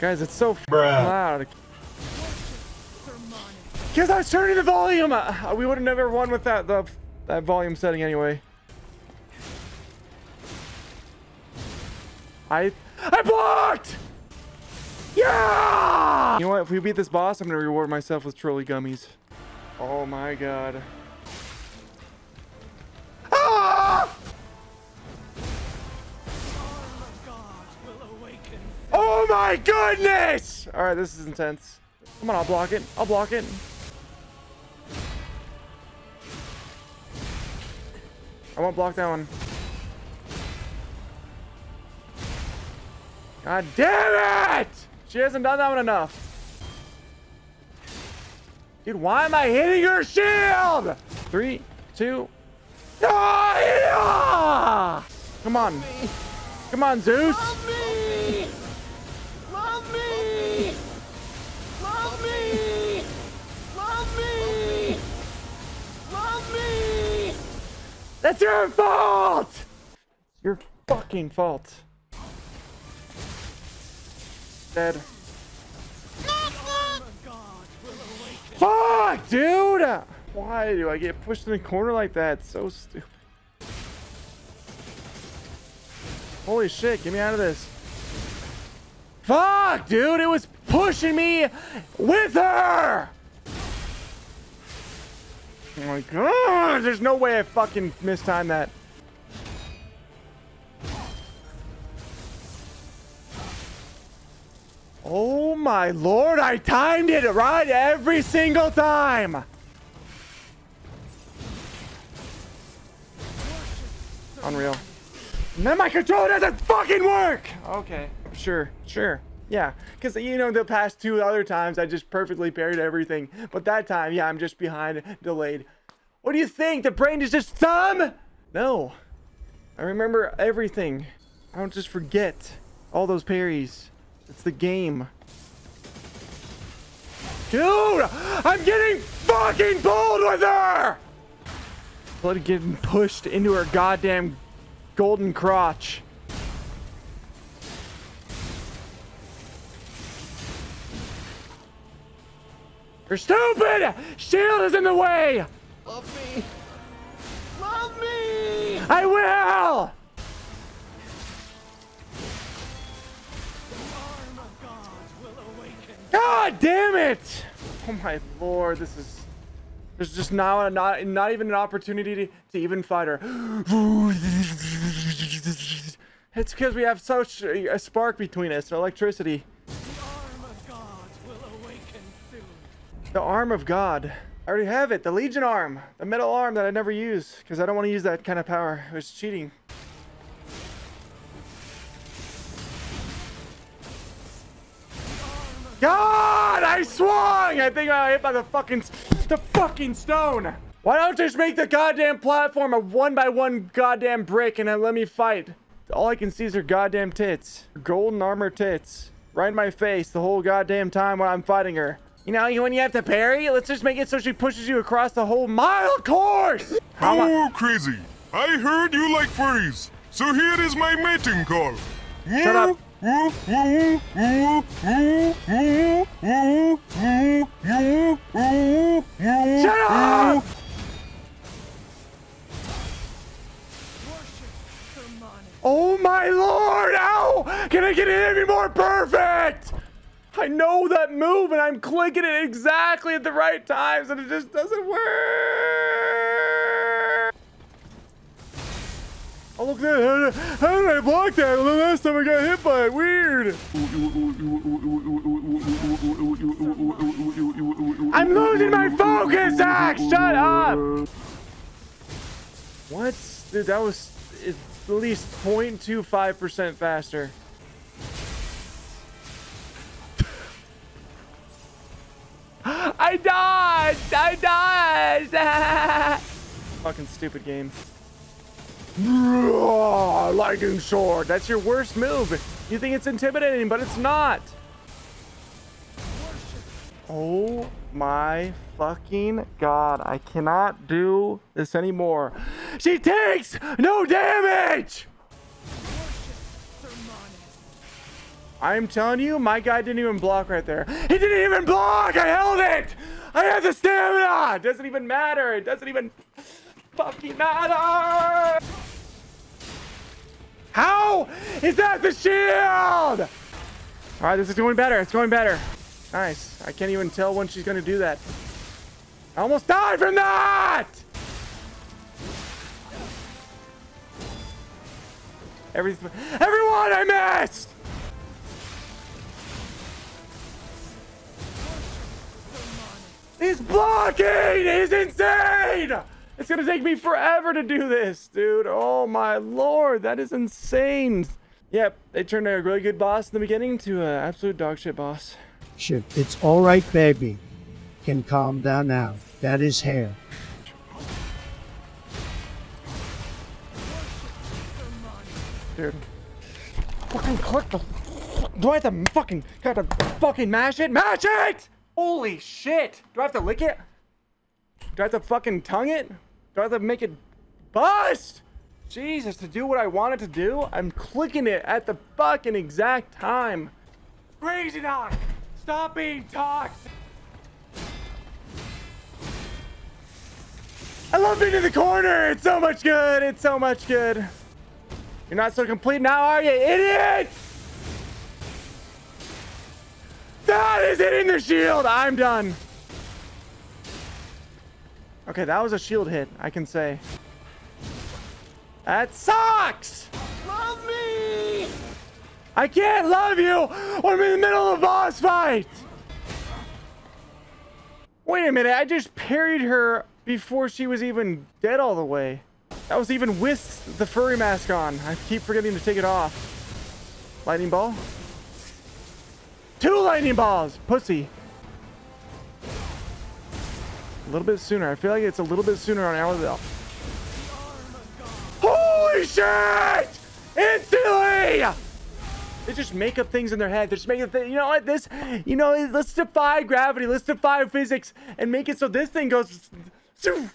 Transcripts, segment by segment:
Guys, it's so loud. Because I was turning the volume up. We would have never won with that volume setting anyway. I blocked! Yeah! You know what? If we beat this boss, I'm going to reward myself with trolley gummies. Oh my god. Ah! Oh my goodness! Alright, this is intense. Come on, I'll block it. I'll block it. I won't block that one. God damn it! She hasn't done that one enough. Dude, why am I hitting her shield? 3, 2. No! Come on. Come on, Zeus. Love me! Love me! Love me! Love me! Love me! That's your fault! It's your fucking fault. Dead. Fuck, dude! Why do I get pushed in the corner like that? It's so stupid. Holy shit, get me out of this. Fuck, dude! It was pushing me with her! Oh my god! There's no way I fucking mistimed that. Oh my lord, I timed it right every single time! Unreal. And then my controller doesn't fucking work! Okay. Sure, sure. Yeah, because you know the past two other times I just perfectly parried everything. But that time, yeah, I'm just behind, delayed. What do you think? The brain is just dumb? No. I remember everything. I don't just forget all those parries. It's the game. Dude, I'm getting fucking pulled with her! Blood getting pushed into her goddamn golden crotch. Her stupid shield is in the way! Love me. Love me! I will! God damn it! Oh my lord, this is... There's just not even an opportunity to even fight her. It's because we have such a spark between us, electricity. The arm of God will awaken soon. The arm of God. I already have it, the Legion arm. The metal arm that I never use, because I don't want to use that kind of power. It was cheating. God, I swung! I think I got hit by the fucking stone. Why don't just make the goddamn platform a one-by-one goddamn brick and then let me fight? All I can see is her goddamn tits. Her golden armor tits. Right in my face the whole goddamn time when I'm fighting her. You know, when you have to parry, let's just make it so she pushes you across the whole mile course! Oh, Crazy. I heard you like furries. So here is my mating call. Shut up. Shut up! Oh my lord! Ow! Can I get it any more perfect? I know that move and I'm clicking it exactly at the right times and it just doesn't work! Oh, look at that. How did I block that the last time I got hit by it? Weird. I'm losing my focus, Zach! Shut up! What? Dude, that was at least 0.25% faster. I dodged! I dodged! Fucking stupid game. Lightning sword. That's your worst move. You think it's intimidating, but it's not. Oh my fucking god. I cannot do this anymore. She takes no damage. I'm telling you, my guy didn't even block right there. He didn't even block! I held it! I have the stamina! It doesn't even matter! It doesn't even fucking matter! How is that the shield? All right, this is going better. It's going better. Nice. I can't even tell when she's going to do that. I almost died from that! Everyone, I missed! This blocking is insane! It's gonna take me forever to do this, dude. Oh my lord, that is insane. Yep, they turned a really good boss in the beginning to an absolute dog shit boss. Shit, it's all right, baby. Can calm down now. That is hair. Dude. Fucking click the... Do I have to fucking... mash it? Mash it! Holy shit! Do I have to lick it? Do I have to fucking tongue it? Do I have to make it bust? Jesus, to do what I wanted to do? I'm clicking it at the fucking exact time. CrazyNoc! Stop being toxic! I love being in the corner! It's so much good! It's so much good! You're not so complete now, are you, idiot? That is hitting the shield. I'm done. Okay, that was a shield hit, I can say. That sucks. Love me. I can't love you when I'm in the middle of a boss fight. Wait a minute. I just parried her before she was even dead all the way. That was even with the furry mask on. I keep forgetting to take it off. Lightning ball. 2 lightning balls, pussy. A little bit sooner. I feel like it's a little bit sooner on Armadale. Holy shit! Instantly! They just make up things in their head. They're just making things. You know what? This, you know, let's defy gravity. Let's defy physics and make it so this thing goes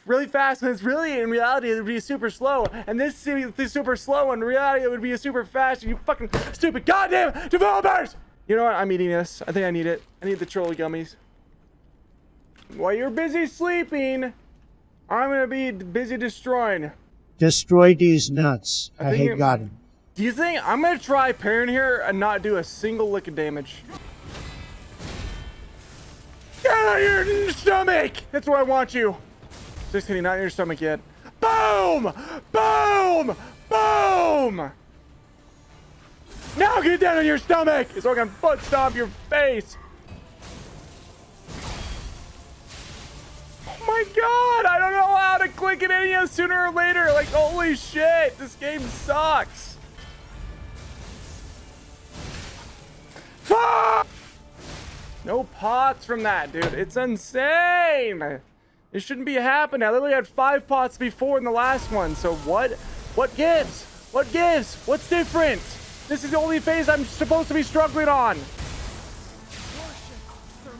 really fast, and it's really, in reality, it would be super slow, and this is super slow, and in reality, it would be super fast, and you fucking stupid goddamn developers! You know what? I'm eating this. I think I need it. I need the trolley gummies. While you're busy sleeping, I'm gonna be busy destroying. Destroy these nuts. I hate got him. Do you think I'm gonna try parrying here and not do a single lick of damage? Get out of your stomach! That's where I want you. Just kidding, not in your stomach yet. Boom! Boom! Boom! Now get down on your stomach so I can butt stomp your face! Oh my god! I don't know how to click it any sooner or later! Like, holy shit! This game sucks! Fuck! No pots from that, dude. It's insane! It shouldn't be happening. I literally had 5 pots before in the last one. So what? What gives? What gives? What's different? This is the only phase I'm supposed to be struggling on.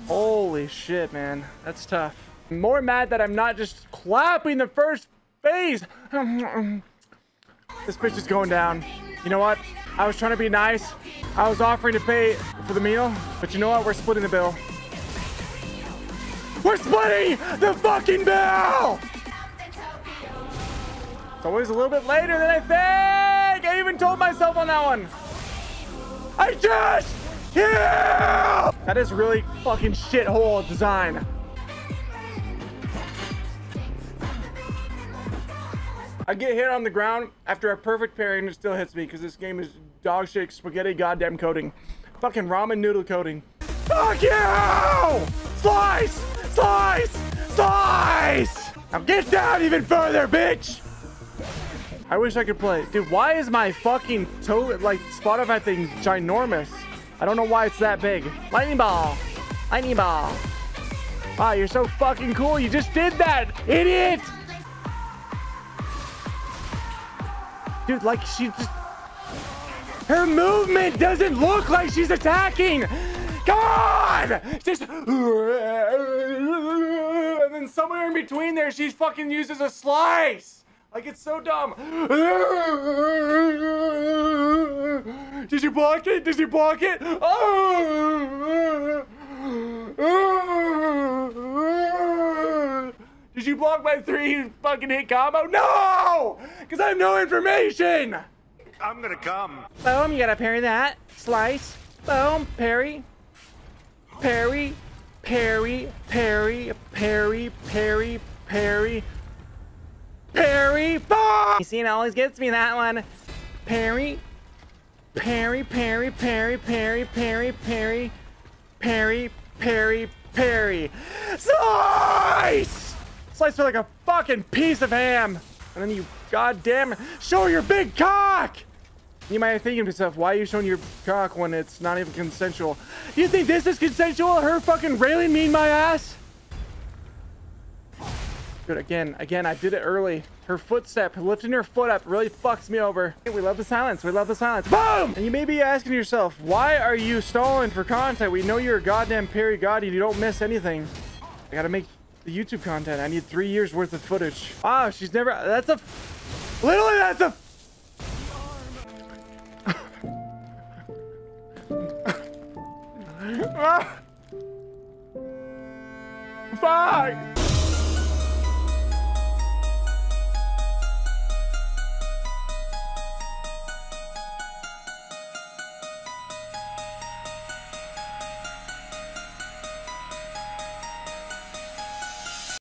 Holy shit, man. That's tough. I'm more mad that I'm not just clapping the first phase. This bitch is going down. You know what? I was trying to be nice. I was offering to pay for the meal. But you know what? We're splitting the bill. We're splitting the fucking bill! It's always a little bit later than I think! I even told myself on that one! I just killed! That is really fucking shithole design. I get hit on the ground after a perfect parry and it still hits me because this game is dog shit spaghetti goddamn coating. Fucking ramen noodle coating. Fuck you! Slice! Slice! Slice! Now get down even further, bitch! I wish I could play. Dude, why is my fucking toe, like, Spotify thing ginormous? I don't know why it's that big. Lightning ball! Lightning ball! Wow, you're so fucking cool. You just did that, idiot! Dude, like, she just... Her movement doesn't look like she's attacking! Come on! Just... And then somewhere in between there, she fucking uses a slice! Like, it's so dumb. Did you block it? Did you block it? Oh! Did you block my 3 fucking hit combo? No! Because I have no information! I'm gonna come. Boom, you gotta parry that. Slice. Boom, parry. Parry. Parry. Parry. Parry. Parry. Parry. Parry. Fuck! You see, it always gets me, that one. Parry. Parry, parry, parry, parry, parry, parry, parry, parry, parry. Slice! Slice me like a fucking piece of ham. And then you goddamn show your big cock! You might be thinking to yourself, why are you showing your cock when it's not even consensual? You think this is consensual? Her fucking railing me in my ass? Dude, again, I did it early. Her footstep, lifting her foot up really fucks me over. We love the silence, we love the silence. Boom! And you may be asking yourself, why are you stalling for content? We know you're a goddamn parry god and you don't miss anything. I gotta make the YouTube content. I need 3 years worth of footage. Wow, she's never, that's a, literally that's a. Fuck!